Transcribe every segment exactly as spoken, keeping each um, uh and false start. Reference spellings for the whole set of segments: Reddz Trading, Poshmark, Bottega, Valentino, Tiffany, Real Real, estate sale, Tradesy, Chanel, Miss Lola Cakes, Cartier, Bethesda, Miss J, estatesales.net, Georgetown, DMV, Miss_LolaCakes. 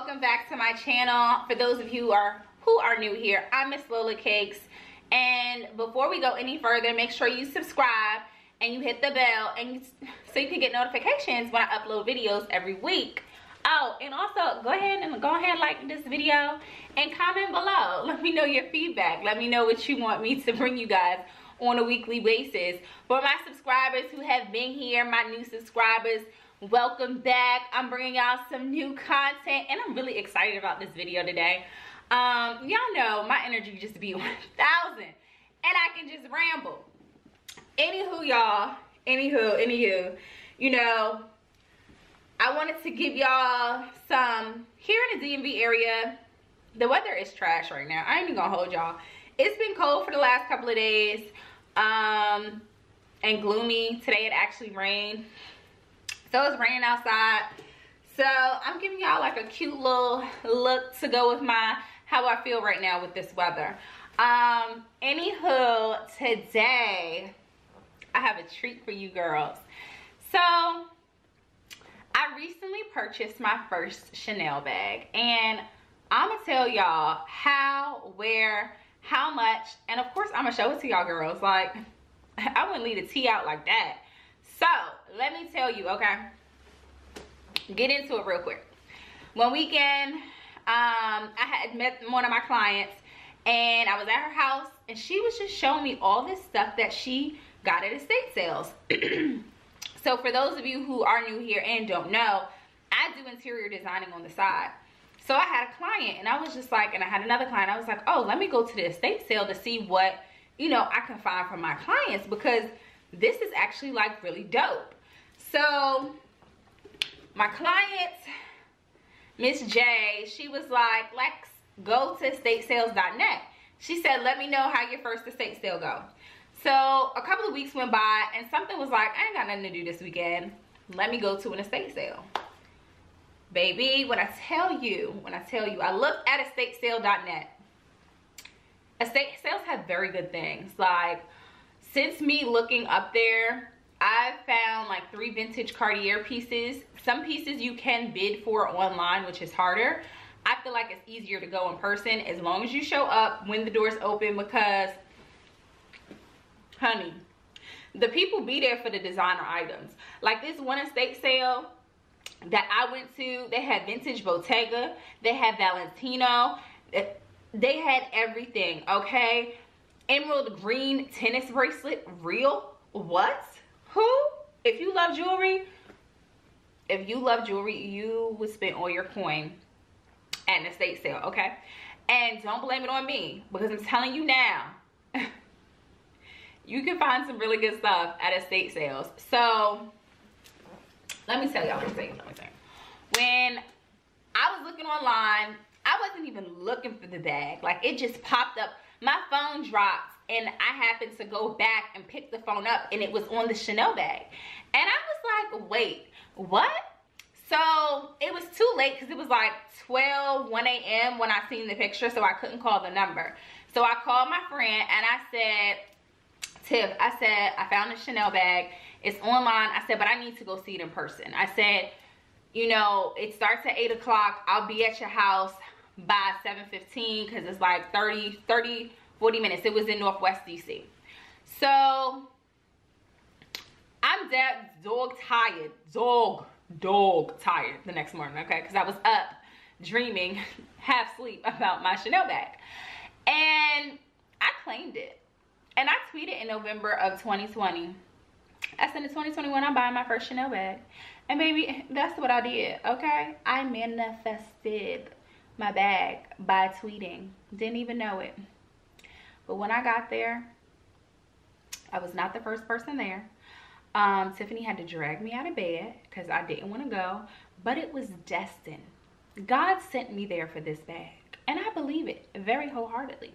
welcome back to my channel. For those of you who are who are new here, I'm Miss Lola Cakes, and before we go any further, make sure you subscribe and you hit the bell and you, so you can get notifications when I upload videos every week. Oh, and also go ahead and go ahead like this video and comment below. Let me know your feedback. Let me know what you want me to bring you guys on a weekly basis. For my subscribers who have been here, my new subscribers, welcome back. I'm bringing y'all some new content and I'm really excited about this video today. Um y'all know my energy just be one thousand and I can just ramble. Anywho y'all anywho anywho, you know, I wanted to give y'all some. Here in the D M V area, the weather is trash right now. I ain't even gonna hold y'all. It's been cold for the last couple of days, um, and gloomy. Today it actually rained. So it's raining outside. So I'm giving y'all like a cute little look to go with my, how I feel right now with this weather. Um, anywho, today I have a treat for you girls. So I recently purchased my first Chanel bag. And I'm gonna tell y'all how, where, how much, and of course I'm gonna show it to y'all girls. Like, I wouldn't leave the tea out like that. So let me tell you, okay, get into it real quick. One weekend, um I had met one of my clients and I was at her house and she was just showing me all this stuff that she got at estate sales. So for those of you who are new here and don't know, I do interior designing on the side. So I had a client and I was just like, and I had another client, I was like, oh, let me go to the estate sale to see what, you know, I can find for my clients, because this is actually like really dope. So my client, Miss J, she was like, let's go to estate sales dot net. She said, let me know how your first estate sale go. So a couple of weeks went by and something was like, I ain't got nothing to do this weekend. Let me go to an estate sale. Baby, when I tell you, when I tell you, I looked at estate sale dot net. Estate sales have very good things. Like, since me looking up there, I've found like three vintage Cartier pieces. Some pieces you can bid for online, which is harder. I feel like it's easier to go in person as long as you show up when the doors open, because, honey, the people be there for the designer items. Like this one estate sale that I went to, they had vintage Bottega, they had Valentino, they had everything, okay? Emerald green tennis bracelet, real, what? Who? If you love jewelry, if you love jewelry, you would spend all your coin at an estate sale, okay? And don't blame it on me, because I'm telling you now, you can find some really good stuff at estate sales. So let me tell y'all one thing, one thing. When I was looking online, I wasn't even looking for the bag. Like, it just popped up. My phone dropped and I happened to go back and pick the phone up and it was on the Chanel bag. And I was like, wait, what? So it was too late, because it was like twelve, one A M when I seen the picture, so I couldn't call the number. So I called my friend and I said, Tiff, I said, I found a Chanel bag. It's online. I said, but I need to go see it in person. I said, you know, it starts at eight o'clock. I'll be at your house by seven fifteen, because it's like thirty, forty minutes. It was in Northwest D C. So I'm that dog tired, dog, dog tired the next morning, okay? Because I was up dreaming, half sleep about my Chanel bag. And I claimed it. And I tweeted in November of twenty twenty. I said in twenty twenty-one, I'm buying my first Chanel bag. And baby, that's what I did, okay? I manifested my bag by tweeting. Didn't even know it. But when I got there, I was not the first person there. Um, Tiffany had to drag me out of bed because I didn't want to go. But it was destined. God sent me there for this bag. And I believe it very wholeheartedly.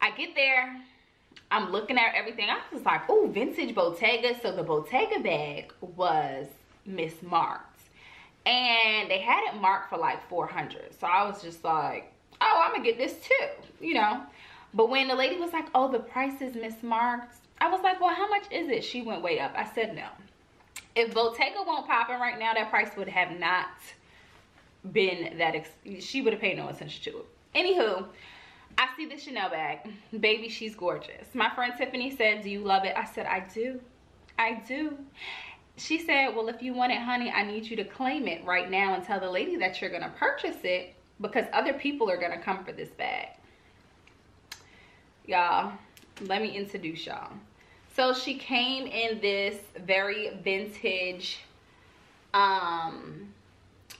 I get there, I'm looking at everything. I was like, oh, vintage Bottega. So the Bottega bag was mismarked, and they had it marked for like four hundred. So I was just like, oh, I'm gonna get this too, you know. But when the lady was like, oh, the price is mismarked, I was like, well, how much is it? She went way up. I said, no, if Bottega won't pop in right now, that price would have not been that, ex she would have paid no attention to it. Anywho, I see the Chanel bag. Baby, she's gorgeous. My friend Tiffany said, do you love it? I said, I do. I do. She said, well, if you want it, honey, I need you to claim it right now and tell the lady that you're going to purchase it, because other people are going to come for this bag. Y'all, let me introduce y'all. So she came in this very vintage um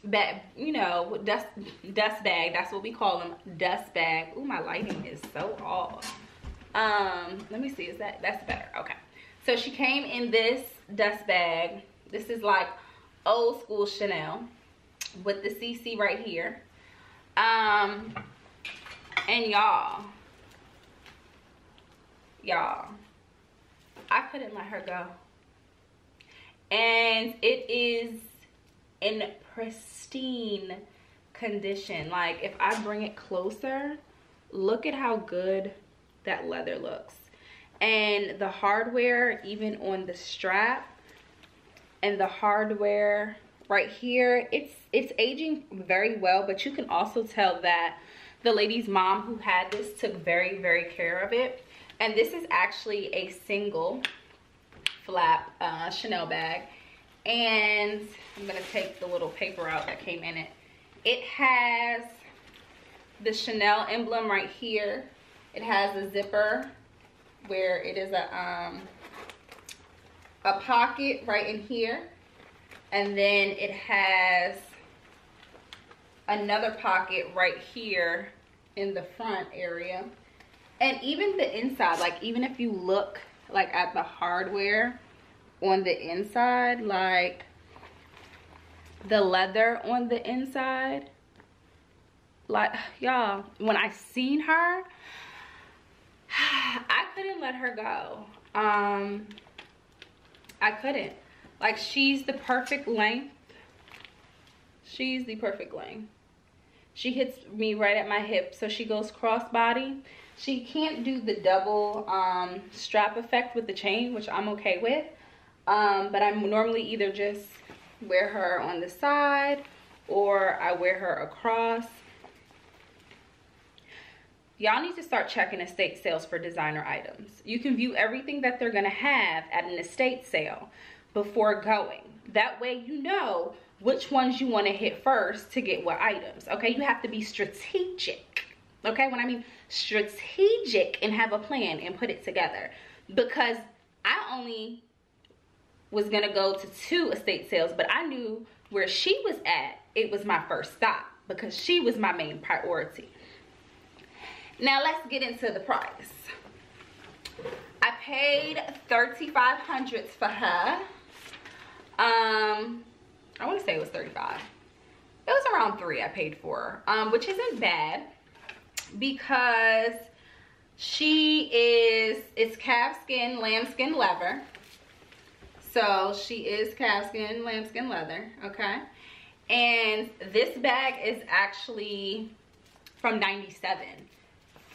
bag, you know, dust dust bag. That's what we call them, dust bag. Oh, my lighting is so off. Um let me see, is that that's better? Okay, so she came in this dust bag. This is like old school Chanel with the C C right here. Um and y'all, y'all I couldn't let her go. And it is in pristine condition. Like, if I bring it closer, look at how good that leather looks. And the hardware, even on the strap, and the hardware right here, it's it's aging very well. But you can also tell that the lady's mom who had this took very, very care of it. And this is actually a single flap uh, Chanel bag. And I'm going to take the little paper out that came in it. It has the Chanel emblem right here. It has a zipper where it is a, um, a pocket right in here. And then it has another pocket right here in the front area. And even the inside, like, even if you look like at the hardware on the inside, like the leather on the inside, like, y'all, when I seen her, I couldn't let her go. um I couldn't. Like, she's the perfect length. She's the perfect length. She hits me right at my hip. So she goes crossbody. She can't do the double um, strap effect with the chain, which I'm okay with. Um, but I normally either just wear her on the side or I wear her across. Y'all need to start checking estate sales for designer items. You can view everything that they're going to have at an estate sale before going. That way you know which ones you want to hit first to get what items. Okay, you have to be strategic. Okay, when I mean strategic, and have a plan and put it together. Because I only was gonna go to two estate sales, but I knew where she was at. It was my first stop because she was my main priority. Now let's get into the price. I paid thirty-five hundred dollars for her. Um, I want to say it was thirty-five. It was around three I paid for, um, which isn't bad because she is, it's calfskin, lambskin leather. So she is calfskin, lambskin leather, okay? And this bag is actually from ninety-seven.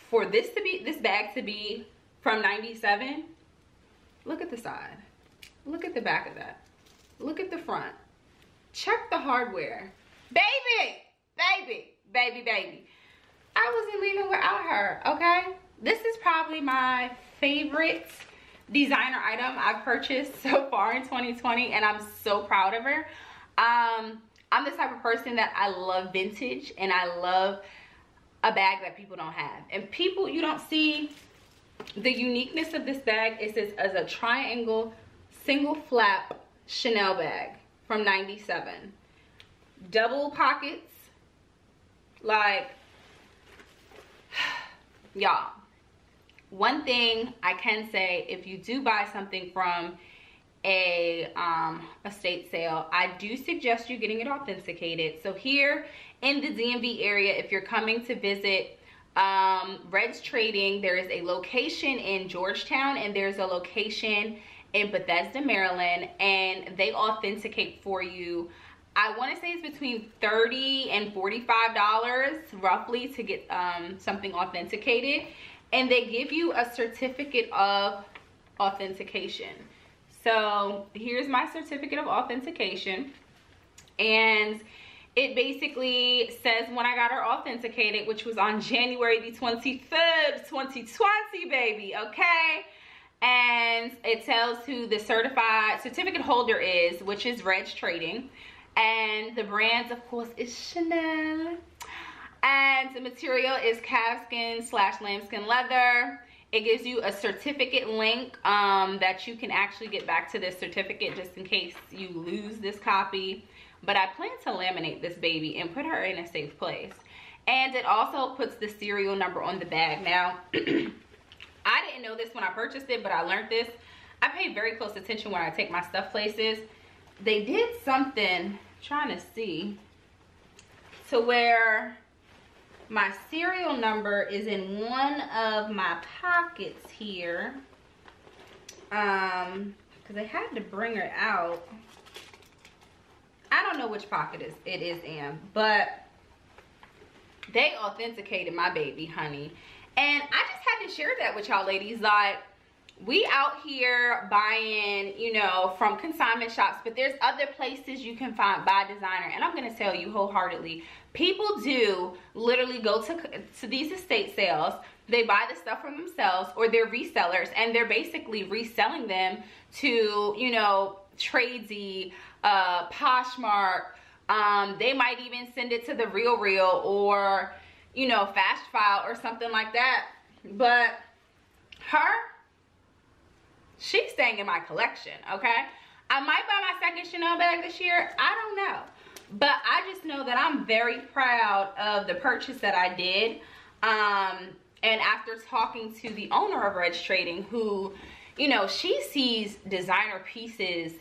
For this to be, this bag to be from ninety-seven, look at the side. Look at the back of that. Look at the front. Check the hardware. Baby, baby, baby, baby. I wasn't leaving without her, okay? This is probably my favorite designer item I've purchased so far in twenty twenty, and I'm so proud of her. Um, I'm the type of person that I love vintage, and I love a bag that people don't have. And people, you don't see the uniqueness of this bag. It says as a triangle, single flap Chanel bag from ninety-seven. Double pockets, like, y'all, one thing I can say, if you do buy something from a um, estate sale, I do suggest you getting it authenticated. So here in the D M V area, if you're coming to visit um, Reddz Trading, there is a location in Georgetown and there's a location in Bethesda, Maryland, and they authenticate for you. I want to say it's between thirty dollars and forty-five dollars roughly to get um, something authenticated. And they give you a certificate of authentication. So here's my certificate of authentication. And It basically says when I got her authenticated, which was on January the twenty-third, twenty twenty, baby, okay? And it tells who the certified certificate holder is, which is Reddz Trading. And the brands, of course, is Chanel. And the material is calfskin slash lambskin leather. It gives you a certificate link um, that you can actually get back to this certificate just in case you lose this copy. But I plan to laminate this baby and put her in a safe place. And it also puts the serial number on the bag. Now, I didn't know this when I purchased it, but I learned this. I pay very close attention when I take my stuff places. They did something, trying to see, to where my serial number is in one of my pockets here. Um, because I had to bring her out. I don't know which pocket is it is in, but they authenticated my baby, honey. And I just had to share that with y'all ladies. Like, we out here buying, you know, from consignment shops, but there's other places you can find by designer. And I'm going to tell you wholeheartedly, people do literally go to, to these estate sales. They buy the stuff from themselves, or they're resellers, and they're basically reselling them to, you know, Tradesy, uh, Poshmark. Um, they might even send it to the Real Real or, you know, Fast File or something like that. But her, she's staying in my collection, okay? I might buy my second Chanel bag this year. I don't know. But I just know that I'm very proud of the purchase that I did. Um, and after talking to the owner of Reddz Trading, who, you know, she sees designer pieces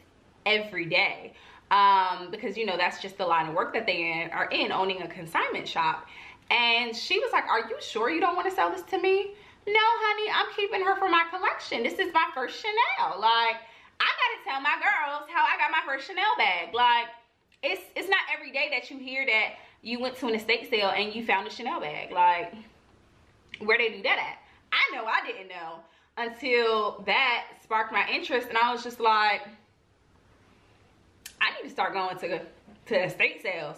every day, um, because, you know, that's just the line of work that they in, are in, owning a consignment shop. And she was like, are you sure you don't want to sell this to me? No, honey, I'm keeping her for my collection. This is my first Chanel. Like, I gotta tell my girls how I got my first Chanel bag. Like, it's it's not every day that you hear that you went to an estate sale and you found a Chanel bag. Like, where they do that at? I know I didn't know until that sparked my interest. And I was just like, I need to start going to to estate sales.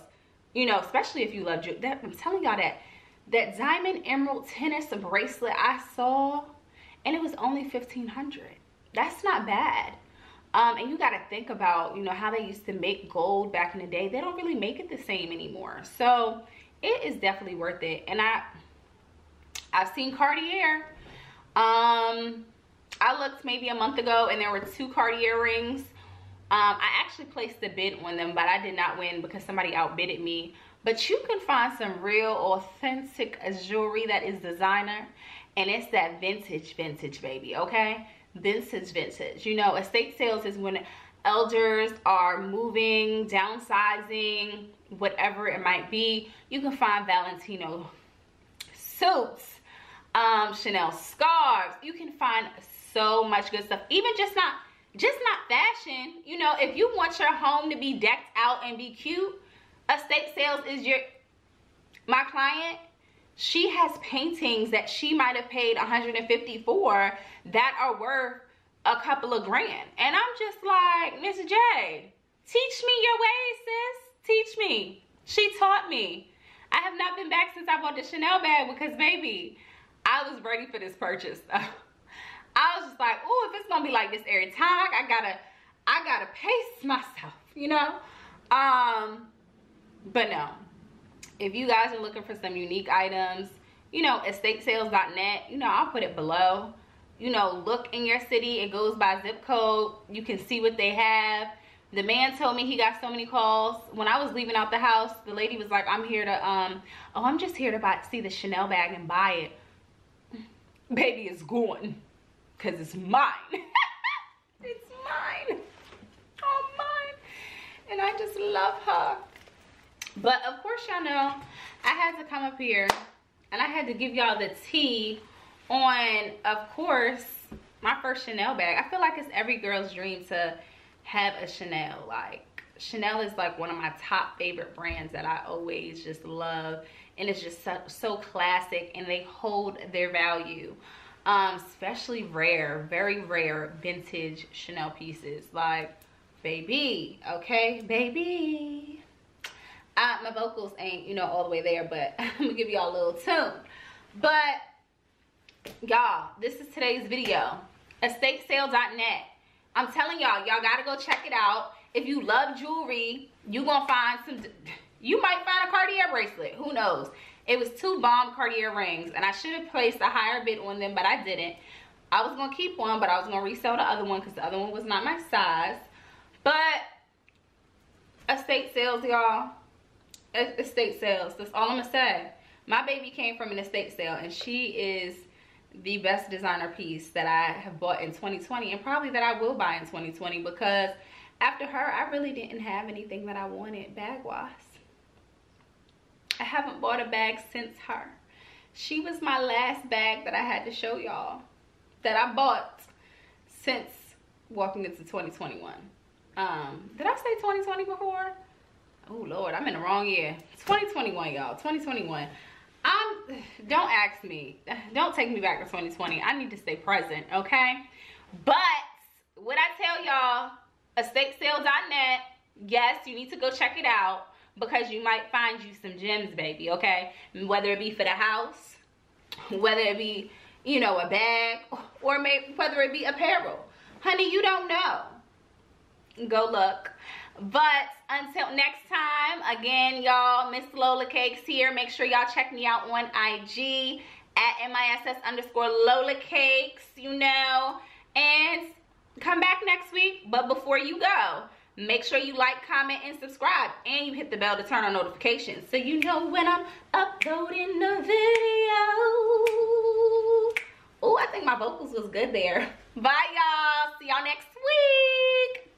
You know, especially if you love jewelry. That, I'm telling y'all, that that diamond emerald tennis bracelet I saw, and it was only fifteen hundred dollars. That's not bad. Um, and you got to think about, you know, how they used to make gold back in the day. They don't really make it the same anymore. So it is definitely worth it. And I, I've seen Cartier. Um, I looked maybe a month ago, and there were two Cartier rings. Um, I actually placed the bid on them, but I did not win because somebody outbidded me. But you can find some real authentic jewelry that is designer, and it's that vintage, vintage, baby, okay? Vintage, vintage. You know, estate sales is when elders are moving, downsizing, whatever it might be. You can find Valentino suits, um, Chanel scarves. You can find so much good stuff, even just not... just not fashion. You know, if you want your home to be decked out and be cute, estate sales is your... my client, she has paintings that she might have paid one hundred fifty dollars for that are worth a couple of grand. And I'm just like, Miss J, teach me your ways, sis. Teach me. She taught me. I have not been back since I bought the Chanel bag, because, baby, I was ready for this purchase. I was just like, oh, if it's gonna be like this every time, I gotta, I gotta pace myself, you know? Um, but no, if you guys are looking for some unique items, you know, estate sales dot net, you know, I'll put it below. You know, look in your city. It goes by zip code. You can see what they have. The man told me he got so many calls. When I was leaving out the house, the lady was like, I'm here to, um, oh, I'm just here to buy, see the Chanel bag and buy it. Baby, it's gone. Because it's mine. It's mine. Oh, mine. And I just love her. But of course, y'all know, I had to come up here and I had to give y'all the tea on, of course, my first Chanel bag. I feel like it's every girl's dream to have a Chanel. Like, Chanel is like one of my top favorite brands that I always just love. And it's just so, so classic, and they hold their value. Um, especially rare, very rare vintage Chanel pieces. Like, baby, okay, baby, I, my vocals ain't, you know, all the way there, but I'm gonna give y'all a little tune. But y'all, this is today's video, estate sale dot net. I'm telling y'all, y'all gotta go check it out. If you love jewelry, you gonna find some, you might find a Cartier bracelet, who knows. It was two bomb Cartier rings, and I should have placed a higher bid on them, but I didn't. I was gonna keep one, but I was gonna resell the other one because the other one was not my size. But estate sales, y'all, estate sales, that's all I'm gonna say. My baby came from an estate sale, and she is the best designer piece that I have bought in twenty twenty, and probably that I will buy in twenty twenty, because after her, I really didn't have anything that I wanted bag-wise. I haven't bought a bag since her. She was my last bag that I had to show y'all that I bought since walking into twenty twenty-one. Um, did I say twenty twenty before? Oh Lord, I'm in the wrong year. twenty twenty-one, y'all, twenty twenty-one. I'm, don't ask me, don't take me back to twenty twenty. I need to stay present, okay? But what I tell y'all, estate sale dot net, yes, you need to go check it out, because you might find you some gems, baby, okay? Whether it be for the house, whether it be, you know, a bag, or maybe whether it be apparel. Honey, you don't know. Go look. But until next time, again, y'all, Miss Lola Cakes here. Make sure y'all check me out on I G at miss underscore Lola Cakes, you know. And come back next week. But before you go, make sure you like, comment, and subscribe, and you hit the bell to turn on notifications so you know when I'm uploading the video. Oh, I think my vocals was good there. Bye, y'all. See y'all next week.